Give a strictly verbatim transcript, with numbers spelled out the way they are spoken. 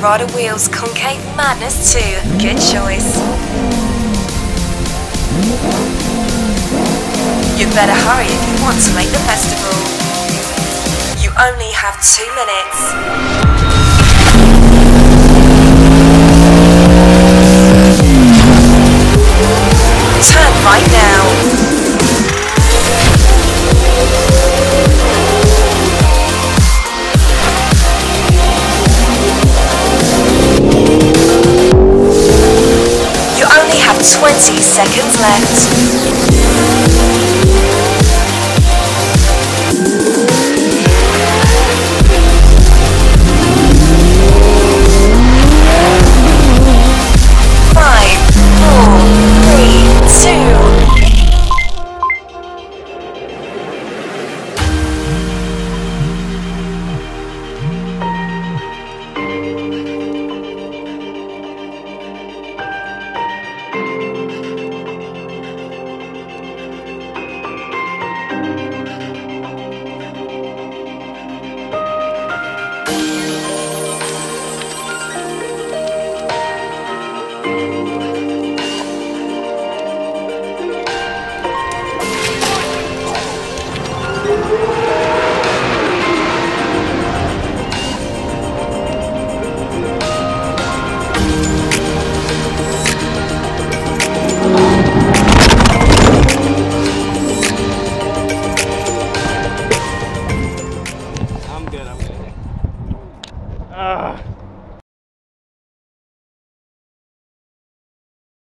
Ferrada wheels, concave madness too. Good choice. You better hurry if you want to make the festival. You only have two minutes. twenty seconds left.